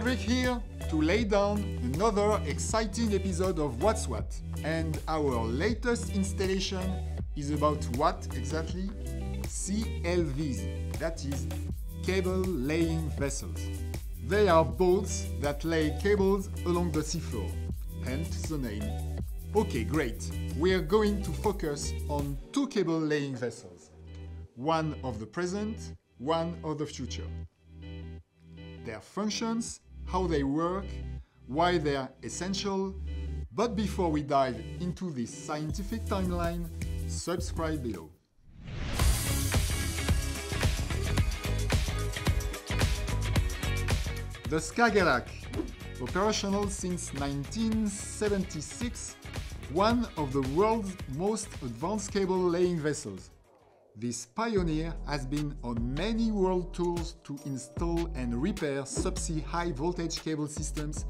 Frédéric here to lay down another exciting episode of What's What. And our latest installation is about what exactly? CLVs, that is, cable laying vessels. They are boats that lay cables along the seafloor, hence the name. Okay, great. We are going to focus on two cable laying vessels. One of the present, one of the future. Their functions, how they work, why they are essential. But before we dive into this scientific timeline, subscribe below. The Skagerrak, operational since 1976, one of the world's most advanced cable-laying vessels. This pioneer has been on many world tours to install and repair subsea high-voltage cable systems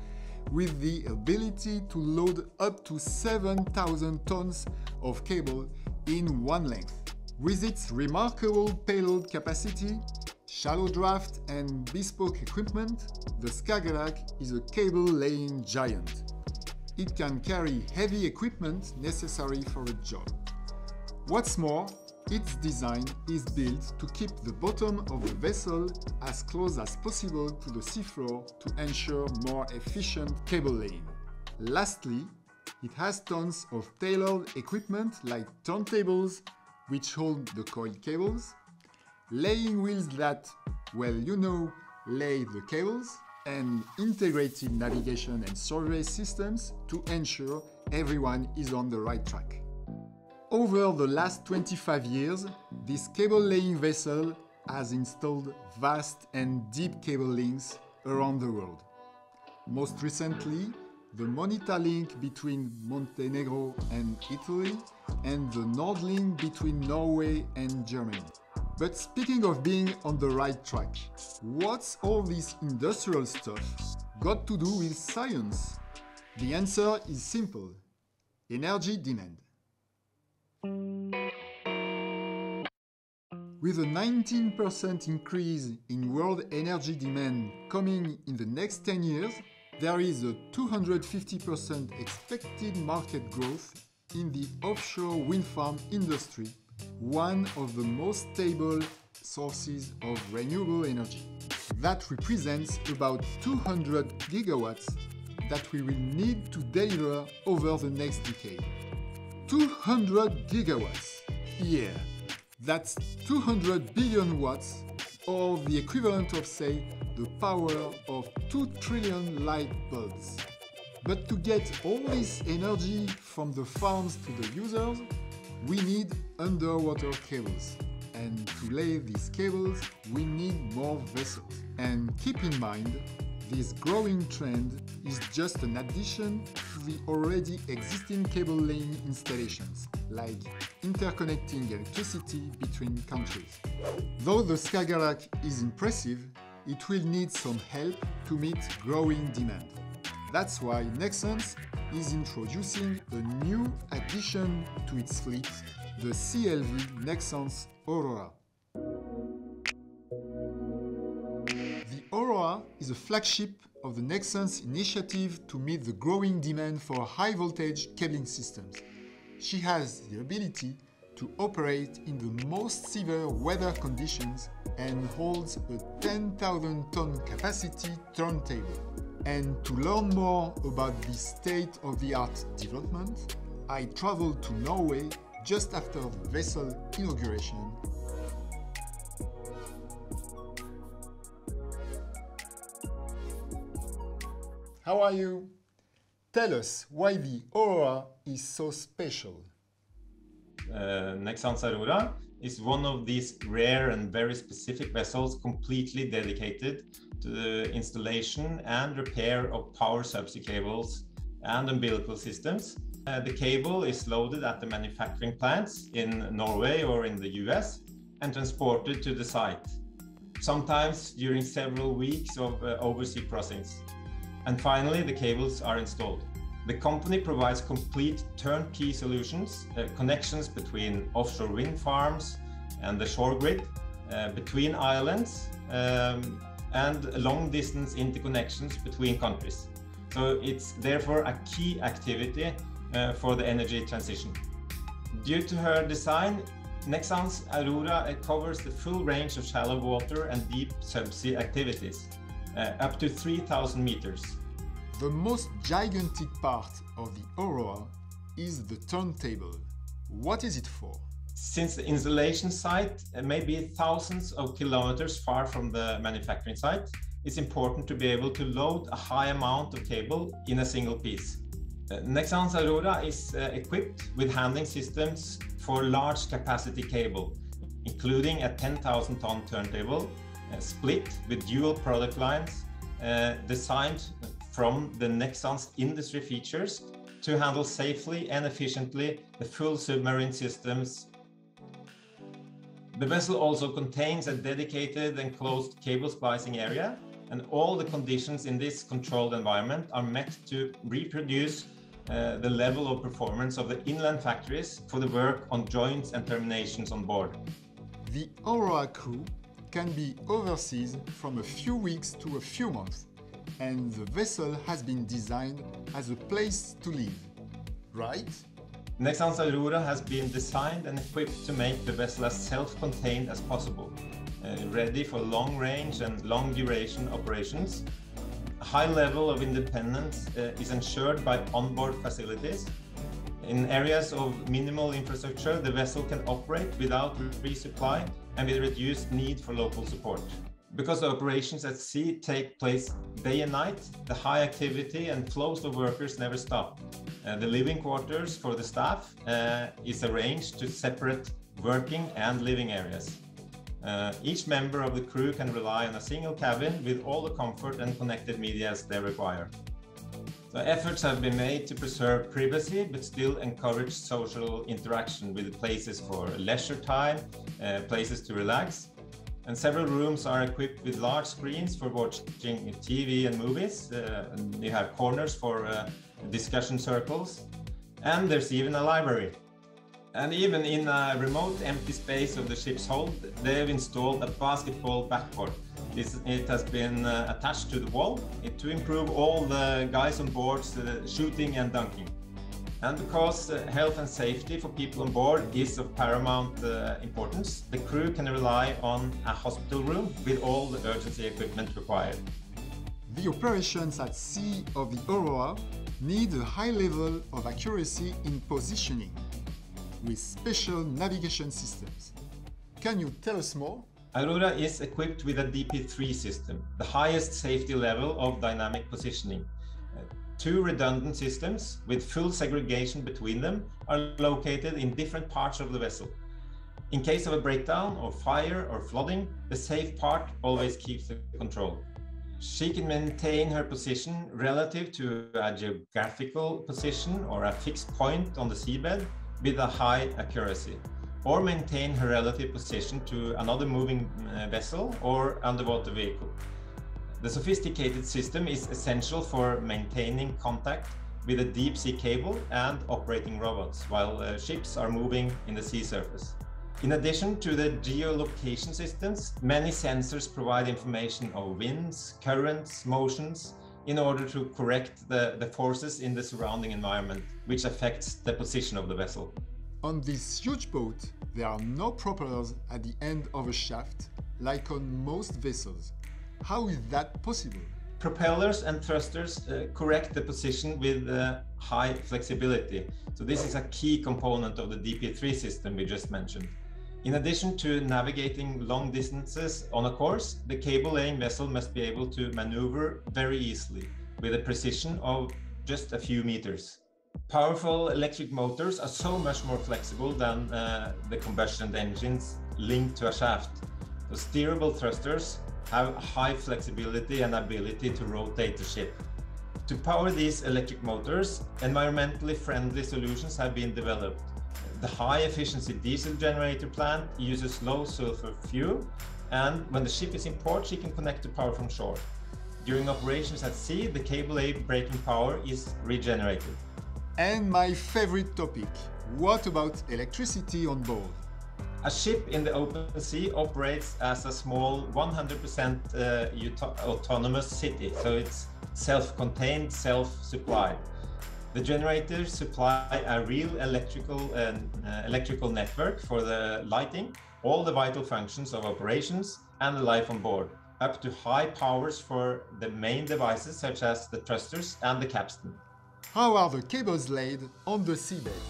with the ability to load up to 7,000 tons of cable in one length. With its remarkable payload capacity, shallow draft and bespoke equipment, the Skagerrak is a cable-laying giant. It can carry heavy equipment necessary for a job. What's more, its design is built to keep the bottom of the vessel as close as possible to the seafloor to ensure more efficient cable laying. Lastly, it has tons of tailored equipment like turntables, which hold the coil cables, laying wheels that, well, you know, lay the cables, and integrated navigation and survey systems to ensure everyone is on the right track. Over the last 25 years, this cable-laying vessel has installed vast and deep cable links around the world. Most recently, the Monita link between Montenegro and Italy, and the Nord link between Norway and Germany. But speaking of being on the right track, what's all this industrial stuff got to do with science? The answer is simple: energy demand. With a 19% increase in world energy demand coming in the next 10 years, there is a 250% expected market growth in the offshore wind farm industry, one of the most stable sources of renewable energy. That represents about 200 gigawatts that we will need to deliver over the next decade. 200 gigawatts, yeah, that's 200 billion watts, or the equivalent of, say, the power of 2 trillion light bulbs. But to get all this energy from the farms to the users, we need underwater cables, and to lay these cables we need more vessels. And keep in mind, this growing trend is just an addition to the already existing cable laying installations, like interconnecting electricity between countries. Though the Skagerrak is impressive, it will need some help to meet growing demand. That's why Nexans is introducing a new addition to its fleet, the CLV Nexans Aurora. The Aurora is a flagship of the Nexans initiative to meet the growing demand for high-voltage cabling systems. She has the ability to operate in the most severe weather conditions and holds a 10,000-ton capacity turntable. And to learn more about this state-of-the-art development, I traveled to Norway just after the vessel inauguration. How are you? Tell us why the Aurora is so special. Nexans Aurora is one of these rare and very specific vessels completely dedicated to the installation and repair of power subsea cables and umbilical systems. The cable is loaded at the manufacturing plants in Norway or in the US and transported to the site, sometimes during several weeks of oversea crossings. And finally, the cables are installed. The company provides complete turnkey solutions, connections between offshore wind farms and the shore grid, between islands, and long-distance interconnections between countries. So it's therefore a key activity for the energy transition. Due to her design, Nexans Aurora covers the full range of shallow water and deep subsea activities, up to 3,000 meters. The most gigantic part of the Aurora is the turntable. What is it for? Since the installation site may be thousands of kilometers far from the manufacturing site, it's important to be able to load a high amount of cable in a single piece. Nexans Aurora is equipped with handling systems for large capacity cable, including a 10,000-ton turntable split with dual product lines designed from the Nexans industry features to handle safely and efficiently the full submarine systems. The vessel also contains a dedicated and closed cable splicing area, and all the conditions in this controlled environment are met to reproduce the level of performance of the inland factories for the work on joints and terminations on board. The Aurora crew can be overseas from a few weeks to a few months, and the vessel has been designed as a place to live, right? Nexans Aurora has been designed and equipped to make the vessel as self-contained as possible, ready for long-range and long-duration operations. A high level of independence is ensured by onboard facilities. In areas of minimal infrastructure, the vessel can operate without resupply and with reduced need for local support. Because the operations at sea take place day and night, the high activity and flows of workers never stop. The living quarters for the staff is arranged to separate working and living areas. Each member of the crew can rely on a single cabin with all the comfort and connected media they require. So efforts have been made to preserve privacy but still encourage social interaction with places for leisure time, places to relax. And several rooms are equipped with large screens for watching TV and movies. You have corners for discussion circles, and there's even a library. And even in a remote empty space of the ship's hold, they've installed a basketball backboard. It has been attached to the wall to improve all the guys on board's shooting and dunking. And because health and safety for people on board is of paramount importance, the crew can rely on a hospital room with all the urgency equipment required. The operations at sea of the Aurora need a high level of accuracy in positioning with special navigation systems. Can you tell us more? Aurora is equipped with a DP3 system, the highest safety level of dynamic positioning. Two redundant systems with full segregation between them are located in different parts of the vessel. In case of a breakdown or fire or flooding, the safe part always keeps the control. She can maintain her position relative to a geographical position or a fixed point on the seabed with a high accuracy, or maintain her relative position to another moving vessel or underwater vehicle. The sophisticated system is essential for maintaining contact with a deep sea cable and operating robots while ships are moving in the sea surface. In addition to the geolocation systems, many sensors provide information of winds, currents, motions, in order to correct the forces in the surrounding environment, which affects the position of the vessel. On this huge boat, there are no propellers at the end of a shaft, like on most vessels. How is that possible? Propellers and thrusters correct the position with high flexibility. So this is a key component of the DP3 system we just mentioned. In addition to navigating long distances on a course, the cable-laying vessel must be able to maneuver very easily with a precision of just a few meters. Powerful electric motors are so much more flexible than the combustion engines linked to a shaft. The steerable thrusters have high flexibility and ability to rotate the ship. To power these electric motors, environmentally friendly solutions have been developed. The high-efficiency diesel generator plant uses low sulfur fuel, and when the ship is in port, she can connect to power from shore. During operations at sea, the cable-lay braking power is regenerated. And my favorite topic, what about electricity on board? A ship in the open sea operates as a small 100% autonomous city, so it's self-contained, self-supplied. The generators supply a real electrical network for the lighting, all the vital functions of operations and the life on board, up to high powers for the main devices such as the thrusters and the capstan. How are the cables laid on the seabed?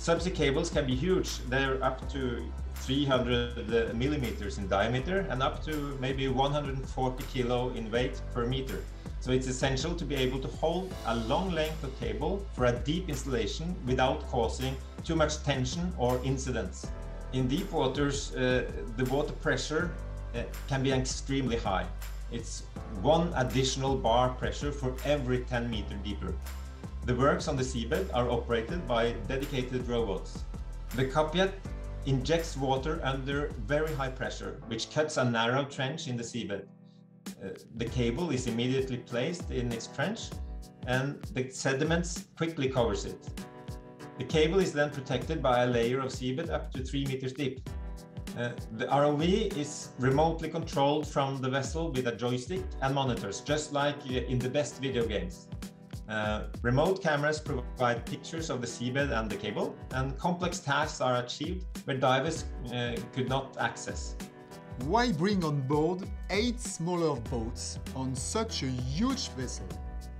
Subsea cables can be huge. They're up to 300 millimeters in diameter and up to maybe 140 kilo in weight per meter. So it's essential to be able to hold a long length of cable for a deep installation without causing too much tension or incidents. In deep waters, the water pressure can be extremely high. It's one additional bar pressure for every 10 meters deeper. The works on the seabed are operated by dedicated robots. The capstan injects water under very high pressure, which cuts a narrow trench in the seabed. The cable is immediately placed in its trench, and the sediments quickly covers it. The cable is then protected by a layer of seabed up to 3 meters deep. The ROV is remotely controlled from the vessel with a joystick and monitors, just like in the best video games. Remote cameras provide pictures of the seabed and the cable, and complex tasks are achieved where divers could not access. Why bring on board 8 smaller boats on such a huge vessel?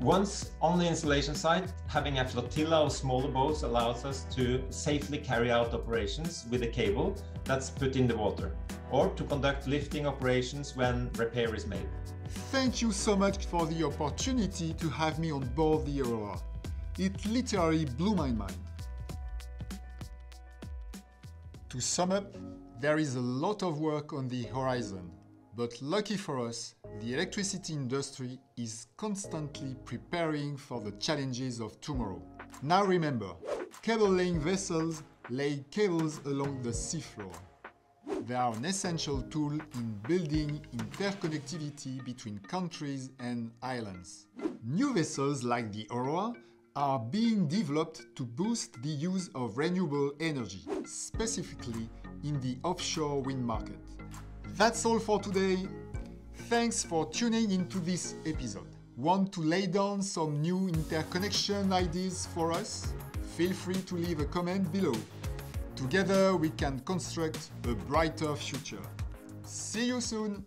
Once on the installation site, having a flotilla of smaller boats allows us to safely carry out operations with a cable that's put in the water, or to conduct lifting operations when repair is made. Thank you so much for the opportunity to have me on board the Aurora. It literally blew my mind. To sum up, there is a lot of work on the horizon, but lucky for us, the electricity industry is constantly preparing for the challenges of tomorrow. Now remember, cable-laying vessels lay cables along the seafloor. They are an essential tool in building interconnectivity between countries and islands. New vessels like the Aurora are being developed to boost the use of renewable energy, specifically in the offshore wind market. That's all for today. Thanks for tuning into this episode. Want to lay down some new interconnection ideas for us? Feel free to leave a comment below. Together we can construct a brighter future. See you soon!